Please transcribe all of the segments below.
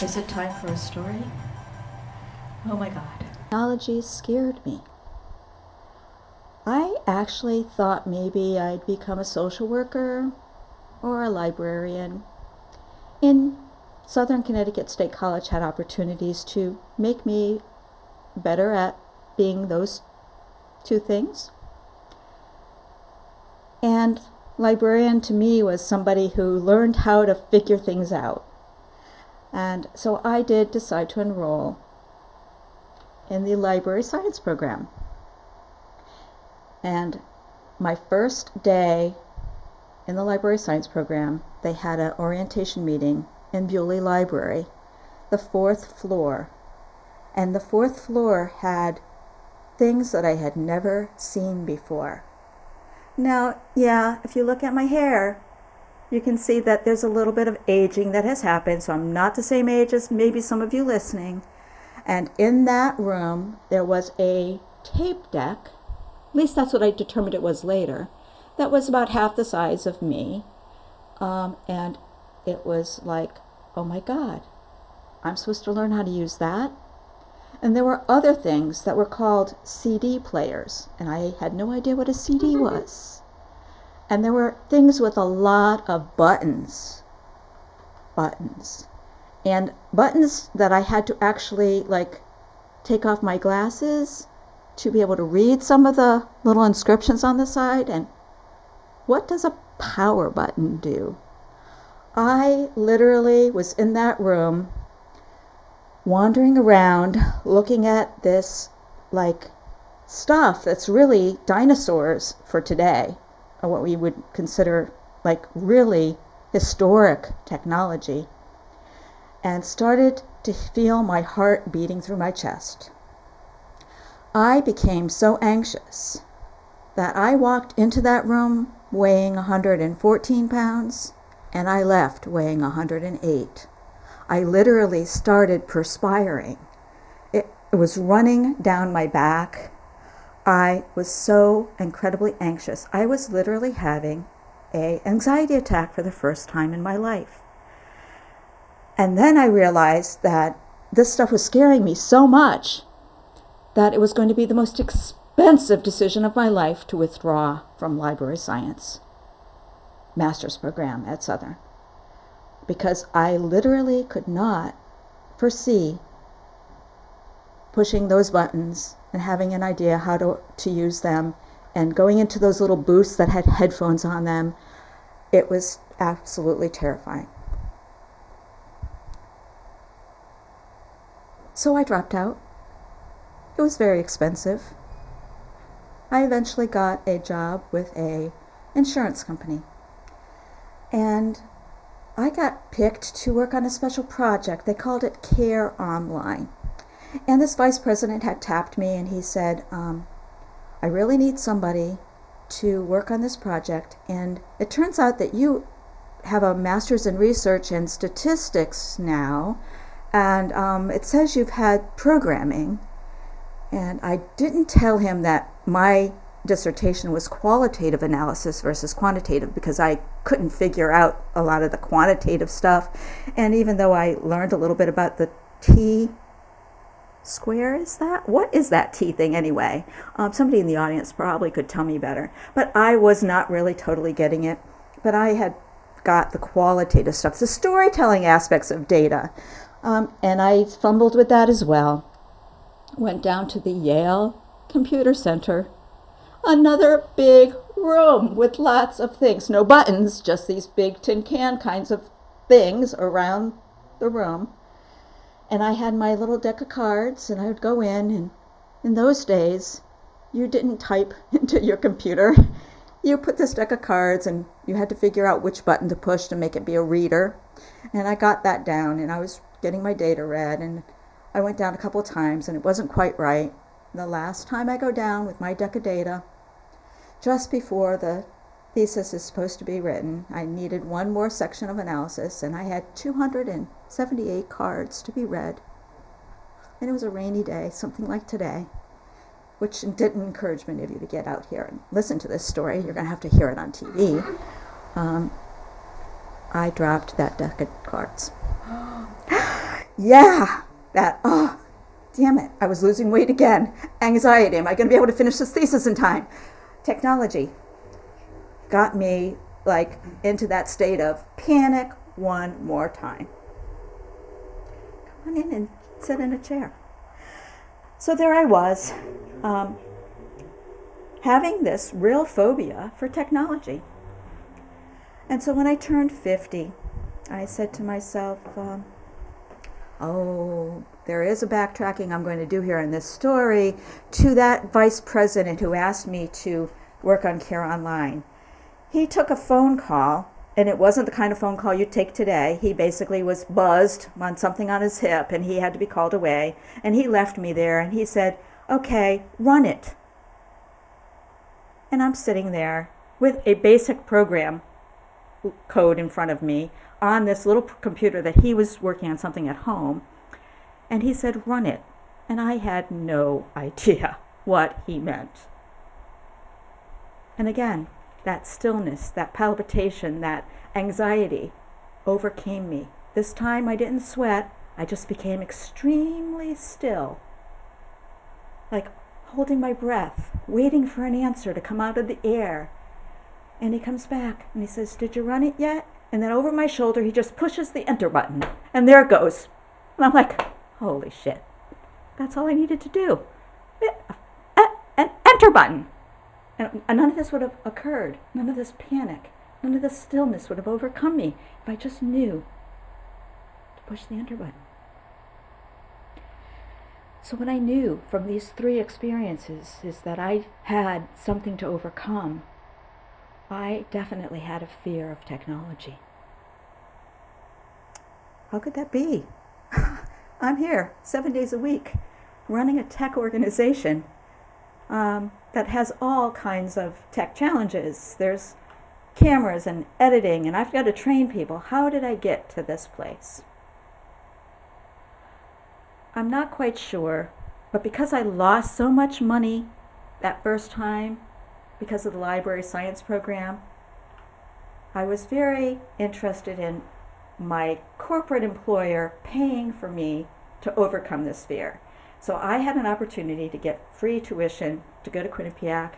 Is it time for a story? Oh my God. Technology scared me. I actually thought maybe I'd become a social worker or a librarian. In Southern Connecticut State College had opportunities to make me better at being those two things. And librarian to me was somebody who learned how to figure things out. And so I did decide to enroll in the library science program. And my first day in the library science program, they had an orientation meeting in Buley Library, the fourth floor. And the fourth floor had things that I had never seen before. Now, yeah, if you look at my hair, you can see that there's a little bit of aging that has happened, so I'm not the same age as maybe some of you listening. And in that room, there was a tape deck, at least that's what I determined it was later, that was about half the size of me. And it was like, oh my God, I'm supposed to learn how to use that? And there were other things that were called CD players, and I had no idea what a CD was. And there were things with a lot of buttons that I had to actually like take off my glasses to be able to read some of the little inscriptions on the side. And what does a power button do? I literally was in that room wandering around looking at this like stuff that's really dinosaurs for today, or what we would consider like really historic technology, and started to feel my heart beating through my chest. I became so anxious that I walked into that room weighing 114 pounds and I left weighing 108. I literally started perspiring. It was running down my back. I was so incredibly anxious. I was literally having an anxiety attack for the first time in my life. And then I realized that this stuff was scaring me so much that it was going to be the most expensive decision of my life to withdraw from library science master's program at Southern, because I literally could not foresee pushing those buttons and having an idea how to use them and going into those little booths that had headphones on them. It was absolutely terrifying. So I dropped out. It was very expensive. I eventually got a job with an insurance company, and I got picked to work on a special project. They called it Care Online. And this vice president had tapped me and he said, I really need somebody to work on this project. And it turns out that you have a master's in research and statistics now. And it says you've had programming. And I didn't tell him that my dissertation was qualitative analysis versus quantitative, because I couldn't figure out a lot of the quantitative stuff. And even though I learned a little bit about the T square, is that? What is that T thing anyway? Somebody in the audience probably could tell me better, but I was not really totally getting it. But I had got the qualitative stuff, the storytelling aspects of data. And I fumbled with that as well. Went down to the Yale Computer Center, another big room with lots of things, no buttons, just these big tin can kinds of things around the room. And I had my little deck of cards, and I would go in, and in those days, you didn't type into your computer. You put this deck of cards, and you had to figure out which button to push to make it be a reader. And I got that down, and I was getting my data read, and I went down a couple of times, and it wasn't quite right. The last time I go down with my deck of data, just before the thesis is supposed to be written, I needed one more section of analysis, and I had 278 cards to be read. And it was a rainy day, something like today, which didn't encourage many of you to get out here and listen to this story. You're going to have to hear it on TV. I dropped that deck of cards. yeah, that, oh, damn it, I was losing weight again. Anxiety, am I going to be able to finish this thesis in time? Technology got me like into that state of panic one more time. Come on in and sit in a chair. So there I was, having this real phobia for technology. And so when I turned 50, I said to myself, oh, there is a backtracking I'm going to do here in this story to that vice president who asked me to work on Care Online. He took a phone call, and it wasn't the kind of phone call you take today. He basically was buzzed on something on his hip, and he had to be called away. And he left me there, and he said, okay, run it. And I'm sitting there with a basic program code in front of me on this little computer that he was working on something at home. And he said, run it. And I had no idea what he meant. And again, that stillness, that palpitation, that anxiety overcame me. This time I didn't sweat. I just became extremely still, like holding my breath, waiting for an answer to come out of the air. And he comes back and he says, did you run it yet? And then over my shoulder, he just pushes the enter button and there it goes. And I'm like, holy shit, that's all I needed to do. An enter button. And none of this would have occurred. None of this panic, none of this stillness would have overcome me if I just knew to push the enter button. So what I knew from these three experiences is that I had something to overcome. I definitely had a fear of technology. How could that be? I'm here 7 days a week running a tech organization that has all kinds of tech challenges. There's cameras and editing, and I've got to train people. How did I get to this place? I'm not quite sure, but because I lost so much money that first time because of the library science program, I was very interested in my corporate employer paying for me to overcome this fear. So I had an opportunity to get free tuition to go to Quinnipiac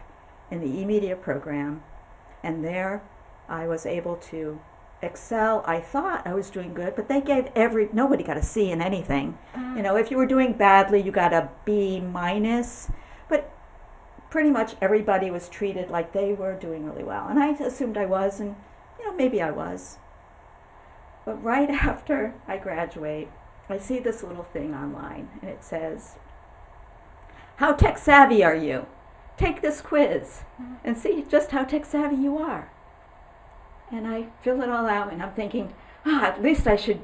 in the e-media program, and there I was able to excel. I thought I was doing good, but they gave nobody got a C in anything. You know, if you were doing badly, you got a B-, but pretty much everybody was treated like they were doing really well. And I assumed I was, and you know, maybe I was. But right after I graduate, I see this little thing online, and it says, how tech savvy are you? Take this quiz and see just how tech savvy you are. And I fill it all out, and I'm thinking, at least I should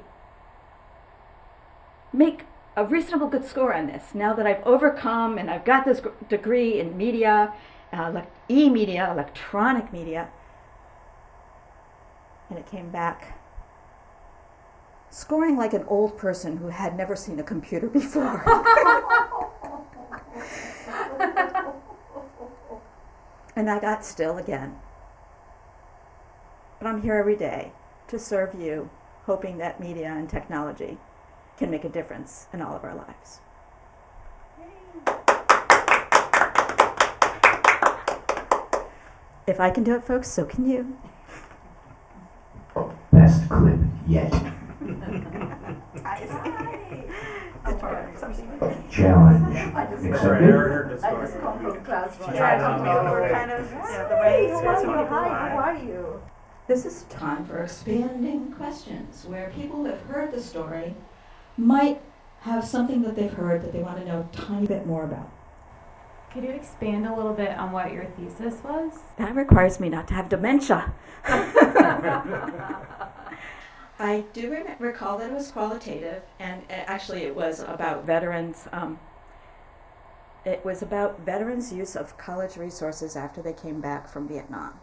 make a reasonable good score on this now that I've overcome and I've got this degree in media, e-media, electronic media. And it came back scoring like an old person who had never seen a computer before. And I got still again. But I'm here every day to serve you, hoping that media and technology can make a difference in all of our lives. If I can do it, folks, so can you. Best clip yet. Challenge. I just come from class. How are you? This is time for expanding questions, where people who have heard the story might have something that they've heard that they want to know a tiny bit more about. Could you expand a little bit on what your thesis was? That requires me not to have dementia. I do recall that it was qualitative, and actually it was about veterans. It was about veterans' use of college resources after they came back from Vietnam,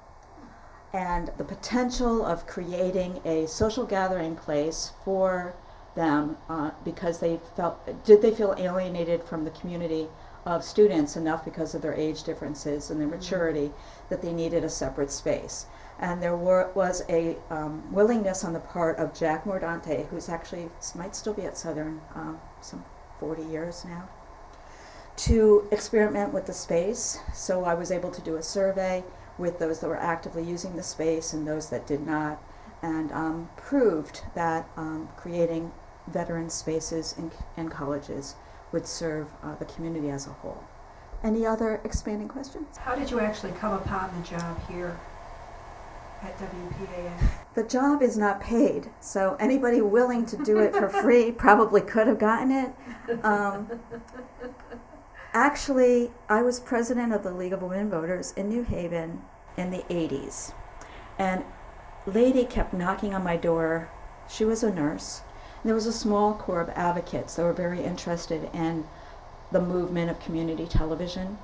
and the potential of creating a social gathering place for them because did they feel alienated from the community of students enough because of their age differences and their maturity that they needed a separate space. And there was a willingness on the part of Jack Mordante, who's actually might still be at Southern some 40 years now, to experiment with the space. So I was able to do a survey with those that were actively using the space and those that did not, and proved that creating veteran spaces in colleges would serve the community as a whole. Any other expanding questions? How did you actually come upon the job here at WPAN? The job is not paid, so anybody willing to do it for free probably could have gotten it. Actually, I was president of the League of Women Voters in New Haven in the 80s, and a lady kept knocking on my door. She was a nurse. There was a small corps of advocates that were very interested in the movement of community television.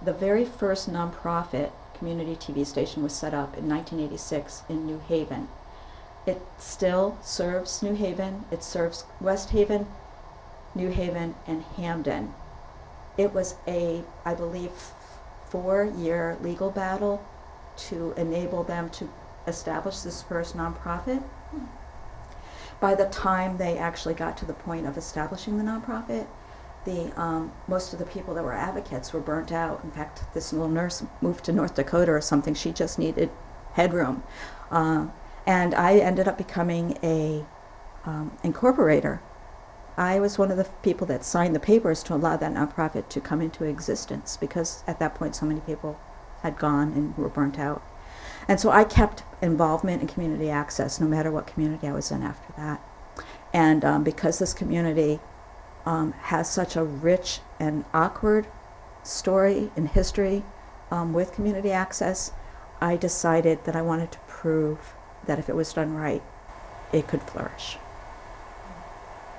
The very first nonprofit community TV station was set up in 1986 in New Haven. It still serves New Haven. It serves West Haven, New Haven, and Hamden. It was a, I believe, 4-year legal battle to enable them to establish this first nonprofit. By the time they actually got to the point of establishing the nonprofit, the most of the people that were advocates were burnt out. In fact, this little nurse moved to North Dakota or something. She just needed headroom. And I ended up becoming a incorporator. I was one of the people that signed the papers to allow that nonprofit to come into existence, because at that point so many people had gone and were burnt out. And so I kept involvement in community access no matter what community I was in after that. And because this community has such a rich and awkward story and history with community access, I decided that I wanted to prove that if it was done right, it could flourish.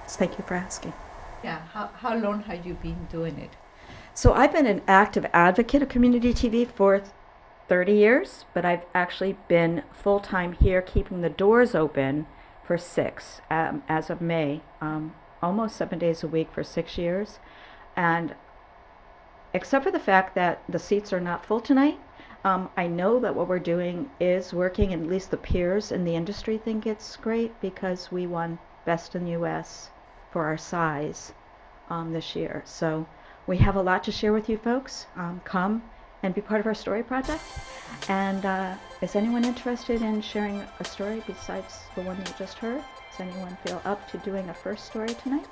So thank you for asking. Yeah, how long have you been doing it? So I've been an active advocate of community TV for 30 years, but I've actually been full-time here keeping the doors open for 6 as of May. Almost 7 days a week for 6 years, and except for the fact that the seats are not full tonight, I know that what we're doing is working, and at least the peers in the industry think it's great because we won Best in the U.S. for our size this year. So we have a lot to share with you folks. Come and be part of our story project, and is anyone interested in sharing a story besides the one you just heard? Does anyone feel up to doing a first story tonight?